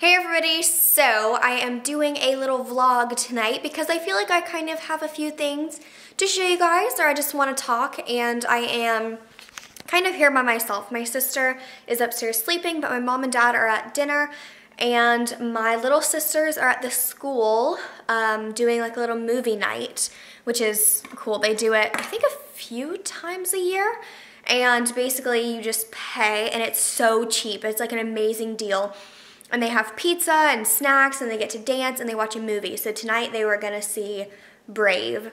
Hey everybody, so I am doing a little vlog tonight because I feel like I kind of have a few things to show you guys, or I just want to talk, and I am kind of here by myself. My sister is upstairs sleeping, but my mom and dad are at dinner, and my little sisters are at the school doing like a little movie night, which is cool. They do it, I think, a few times a year. And basically you just pay, and it's so cheap. It's like an amazing deal. And they have pizza and snacks, and they get to dance, and they watch a movie. So tonight they were gonna see Brave,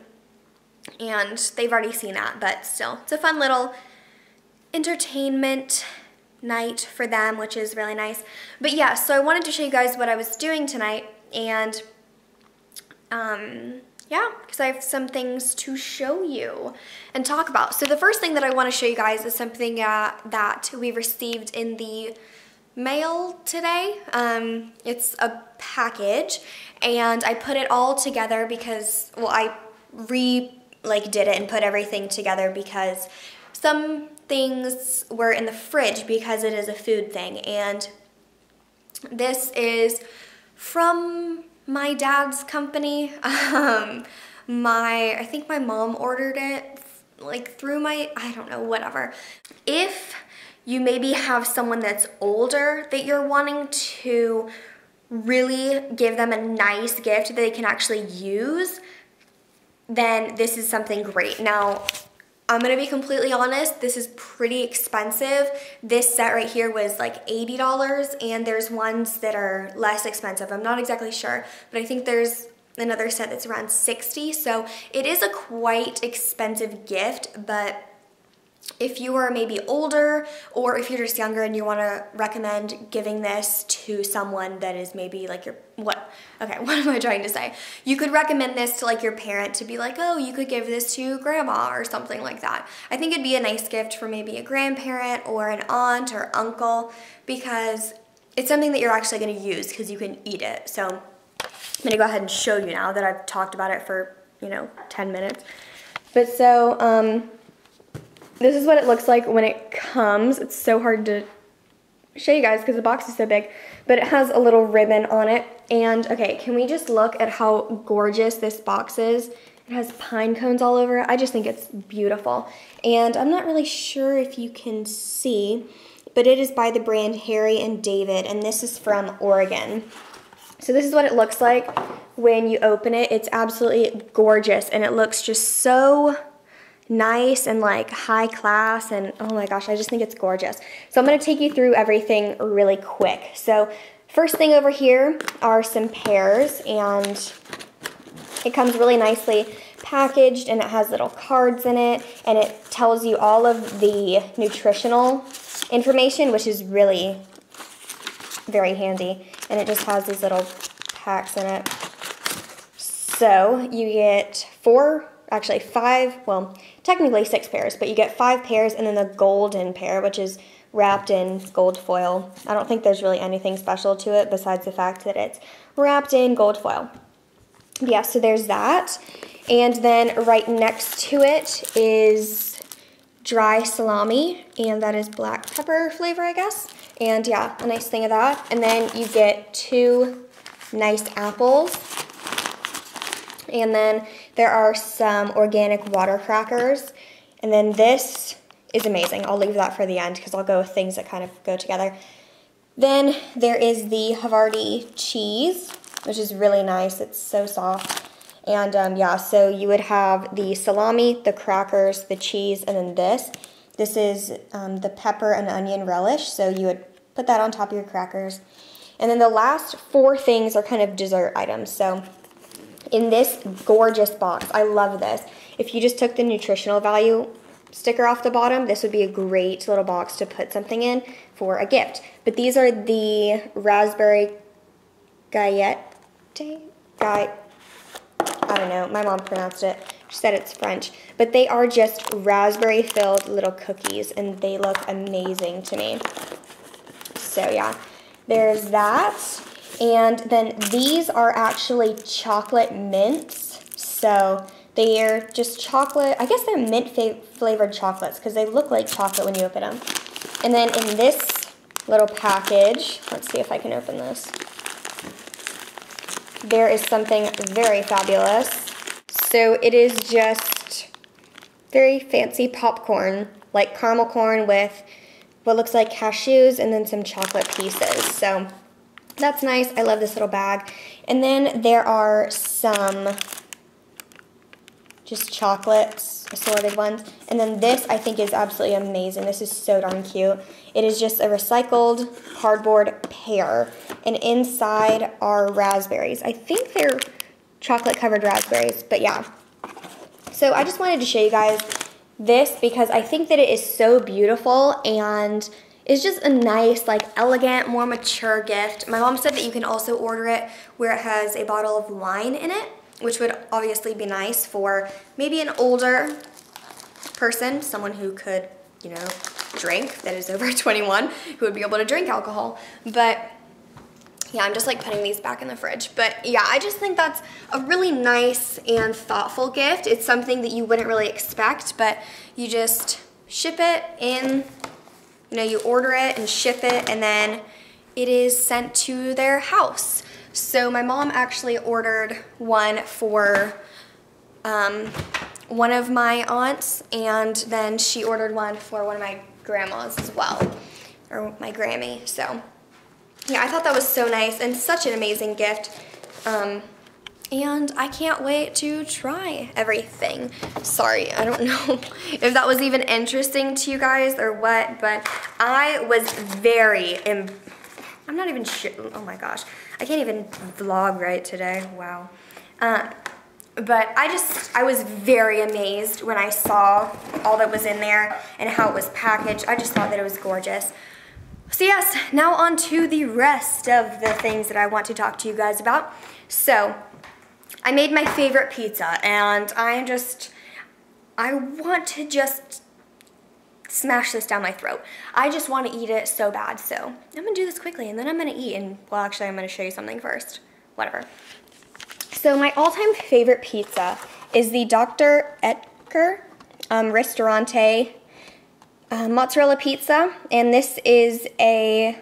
and they've already seen that, but still. It's a fun little entertainment night for them, which is really nice. But yeah, so I wanted to show you guys what I was doing tonight, and yeah, because I have some things to show you and talk about. So the first thing that I want to show you guys is something that we received in the mail today. It's a package, and I put it all together because, well, I did it and put everything together because some things were in the fridge because it is a food thing. And this is from my dad's company. I think my mom ordered it like through my, I don't know, whatever. If you maybe have someone that's older that you're wanting to really give them a nice gift that they can actually use, then this is something great. Now, I'm gonna be completely honest, this is pretty expensive. This set right here was like $80, and there's ones that are less expensive. I'm not exactly sure, but I think there's another set that's around $60, so it is a quite expensive gift. But if you are maybe older, or if you're just younger and you want to recommend giving this to someone that is maybe like your, you could recommend this to like your parent, to be like, oh, you could give this to grandma or something like that. I think it'd be a nice gift for maybe a grandparent or an aunt or uncle, because it's something that you're actually going to use because you can eat it. So I'm going to go ahead and show you now that I've talked about it for, you know, 10 minutes. But so, this is what it looks like when it comes. It's so hard to show you guys because the box is so big, but it has a little ribbon on it. And okay, can we just look at how gorgeous this box is? It has pine cones all over it. I just think it's beautiful. And I'm not really sure if you can see, but it is by the brand Harry and David, and this is from Oregon. So this is what it looks like when you open it. It's absolutely gorgeous, and it looks just so nice and like high class, and oh my gosh, I just think it's gorgeous. So I'm going to take you through everything really quick. So first thing over here are some pears, and it comes really nicely packaged, and it has little cards in it, and it tells you all of the nutritional information, which is really very handy. And it just has these little packs in it. So you get five, well, technically 6 pears, but you get 5 pears and then the golden pear, which is wrapped in gold foil. I don't think there's really anything special to it besides the fact that it's wrapped in gold foil. Yeah, so there's that. And then right next to it is dry salami, and that is black pepper flavor, I guess. And yeah, a nice thing of that. And then you get 2 nice apples. And then there are some organic water crackers. And then this is amazing. I'll leave that for the end because I'll go with things that kind of go together. Then there is the Havarti cheese, which is really nice. It's so soft. And yeah, so you would have the salami, the crackers, the cheese, and then this. This is the pepper and onion relish. So you would put that on top of your crackers. And then the last 4 things are kind of dessert items. So in this gorgeous box, I love this. If you just took the nutritional value sticker off the bottom, this would be a great little box to put something in for a gift. But these are the raspberry gallette. I don't know, my mom pronounced it. She said it's French. But they are just raspberry filled little cookies, and they look amazing to me. So yeah, there's that. And then these are actually chocolate mints, so they are just chocolate. I guess they're mint-flavored chocolates because they look like chocolate when you open them. And then in this little package, let's see if I can open this. there is something very fabulous. So it is just very fancy popcorn, like caramel corn with what looks like cashews and then some chocolate pieces. So that's nice. I love this little bag. And then there are some just chocolates, assorted ones. And then this I think is absolutely amazing. This is so darn cute. It is just a recycled cardboard pear. And inside are raspberries. I think they're chocolate covered raspberries, but yeah. So I just wanted to show you guys this because I think that it is so beautiful and it's just a nice, like, elegant, more mature gift. My mom said that you can also order it where it has a bottle of wine in it, which would obviously be nice for maybe an older person, someone who could, you know, drink, that is over 21, who would be able to drink alcohol. But yeah, I'm just like putting these back in the fridge. But yeah, I just think that's a really nice and thoughtful gift. It's something that you wouldn't really expect, but you just ship it in, you know, you order it and ship it, and then it is sent to their house. So my mom actually ordered one for one of my aunts, and then she ordered one for one of my grandmas as well, or my Grammy. So yeah, I thought that was so nice and such an amazing gift. And I can't wait to try everything. Sorry, I don't know if that was even interesting to you guys or what, but I was very I'm not even sure, oh my gosh. I can't even vlog right today, wow. But I was very amazed when I saw all that was in there and how it was packaged. I just thought that it was gorgeous. So yes, now on to the rest of the things that I want to talk to you guys about. So, I made my favorite pizza and I want to just smash this down my throat. I just want to eat it so bad, so I'm gonna do this quickly and then I'm gonna eat, and well, actually I'm gonna show you something first, whatever. So my all-time favorite pizza is the Dr. Oetker Ristorante mozzarella pizza, and this is an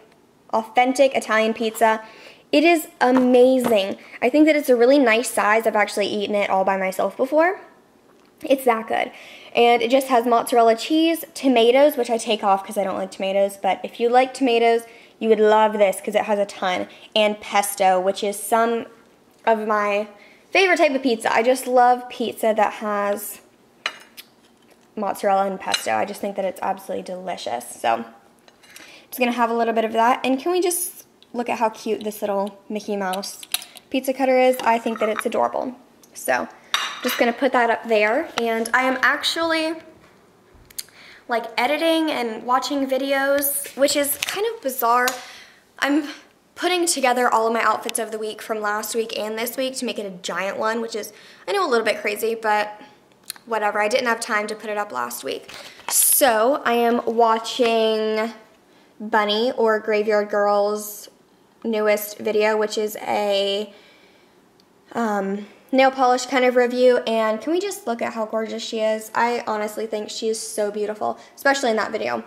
authentic Italian pizza. It is amazing. I think that it's a really nice size. I've actually eaten it all by myself before. It's that good. And it just has mozzarella cheese, tomatoes, which I take off because I don't like tomatoes, but if you like tomatoes, you would love this because it has a ton, and pesto, which is some of my favorite type of pizza. I just love pizza that has mozzarella and pesto. I just think that it's absolutely delicious. So I'm just gonna have a little bit of that. And can we just look at how cute this little Mickey Mouse pizza cutter is? I think that it's adorable. So just gonna put that up there, and I am actually like editing and watching videos, which is kind of bizarre. I'm putting together all of my outfits of the week from last week and this week to make it a giant one, which is, I know, a little bit crazy, but whatever. I didn't have time to put it up last week. So I am watching Bunny or Graveyard Girls' newest video, which is a nail polish kind of review, and can we just look at how gorgeous she is? I honestly think she is so beautiful, especially in that video.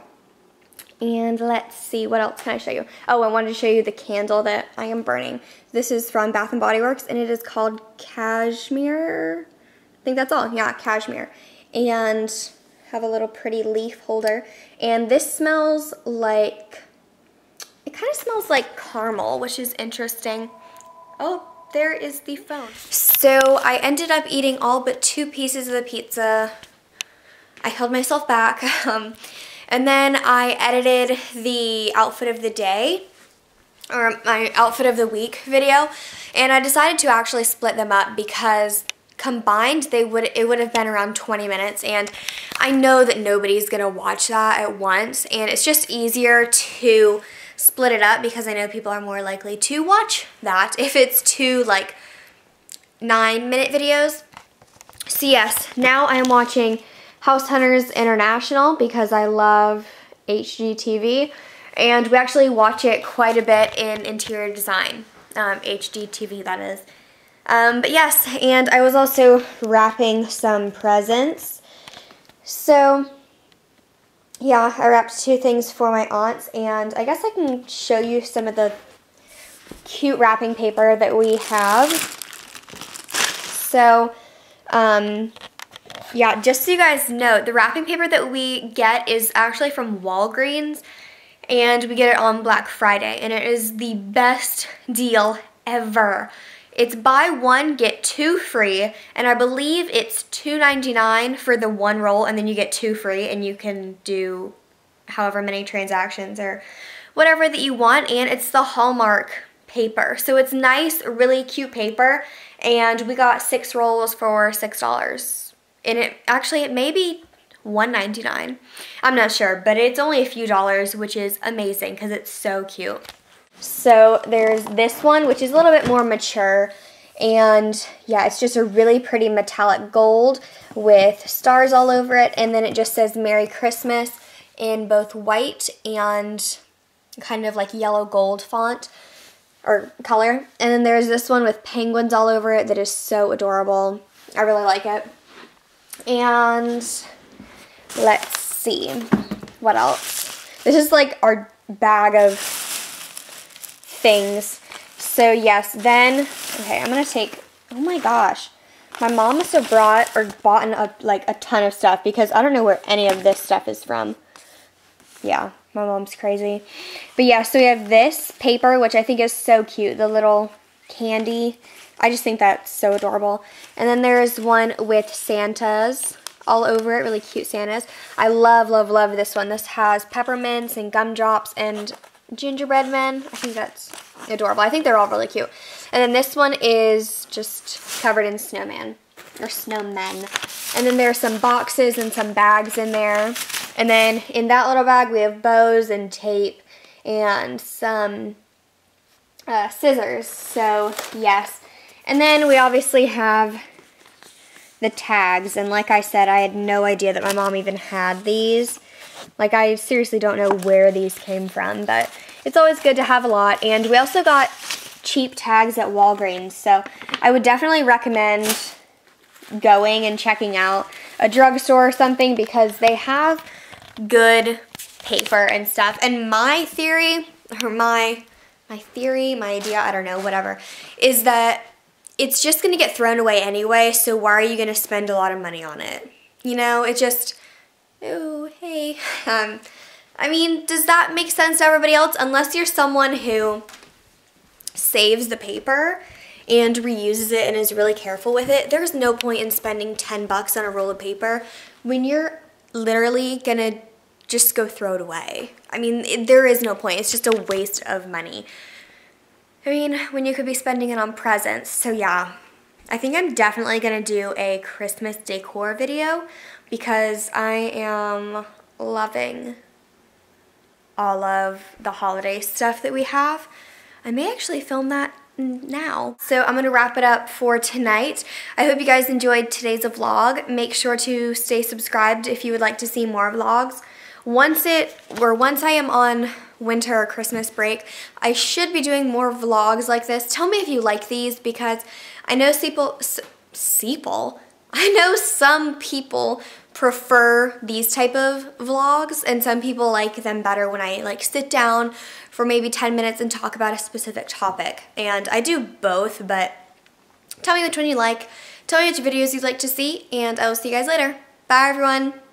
And let's see, what else can I show you? Oh, I wanted to show you the candle that I am burning. This is from Bath & Body Works, and it is called Cashmere. I think that's all, yeah, Cashmere. And have a little pretty leaf holder. And this smells like, it kind of smells like caramel, which is interesting. Oh, there is the phone. So I ended up eating all but 2 pieces of the pizza. I held myself back. And then I edited the outfit of the day, or my outfit of the week video. And I decided to actually split them up because combined it would have been around 20 minutes. And I know that nobody's gonna watch that at once. And it's just easier to split it up because I know people are more likely to watch that if it's 2 like 9-minute videos. So yes, now I am watching House Hunters International because I love HGTV, and we actually watch it quite a bit in interior design, HGTV that is. But yes, and I was also wrapping some presents. So yeah, I wrapped 2 things for my aunts, and I guess I can show you some of the cute wrapping paper that we have. So, yeah, just so you guys know, the wrapping paper that we get is actually from Walgreens, and we get it on Black Friday, and it is the best deal ever. It's buy one, get two free, and I believe it's $2.99 for the one roll, and then you get two free, and you can do however many transactions or whatever that you want, and it's the Hallmark paper. So it's nice, really cute paper, and we got 6 rolls for $6. And it actually, it may be $1.99. I'm not sure, but it's only a few dollars, which is amazing because it's so cute. So there's this one, which is a little bit more mature, and yeah, it's just a really pretty metallic gold with stars all over it, and then it just says Merry Christmas in both white and kind of like yellow gold font or color. And then there's this one with penguins all over it that is so adorable. I really like it. And let's see what else. This is like our bag of things. So yes, then, okay, I'm gonna take, oh my gosh, my mom must have brought or bought like a ton of stuff, because I don't know where any of this stuff is from. Yeah, my mom's crazy. But yeah, so we have this paper, which I think is so cute, the little candy. I just think that's so adorable. And then there's one with Santas all over it, really cute Santas. I love, love, love this one. This has peppermints and gumdrops and gingerbread men. I think that's adorable. I think they're all really cute. And then this one is just covered in snowman or snowmen. And then there's some boxes and some bags in there. And then in that little bag we have bows and tape and some scissors. So yes. And then we obviously have the tags, and like I said, I had no idea that my mom even had these. Like, I seriously don't know where these came from, but it's always good to have a lot. And we also got cheap tags at Walgreens, so I would definitely recommend going and checking out a drugstore or something, because they have good paper and stuff. And my theory, or my idea, I don't know, whatever, is that it's just going to get thrown away anyway, so why are you going to spend a lot of money on it? You know, it just, oh, hey. I mean, does that make sense to everybody else? Unless you're someone who saves the paper and reuses it and is really careful with it, there's no point in spending $10 on a roll of paper when you're literally going to just go throw it away. I mean, there is no point. It's just a waste of money. I mean, when you could be spending it on presents. So yeah, I think I'm definitely gonna do a Christmas decor video, because I am loving all of the holiday stuff that we have. I may actually film that now. So I'm gonna wrap it up for tonight. I hope you guys enjoyed today's vlog. Make sure to stay subscribed if you would like to see more vlogs. Once I am on winter or Christmas break, I should be doing more vlogs like this. Tell me if you like these, because I know some people prefer these type of vlogs, and some people like them better when I like sit down for maybe 10 minutes and talk about a specific topic. And I do both, but tell me which one you like. Tell me which videos you'd like to see, and I will see you guys later. Bye everyone.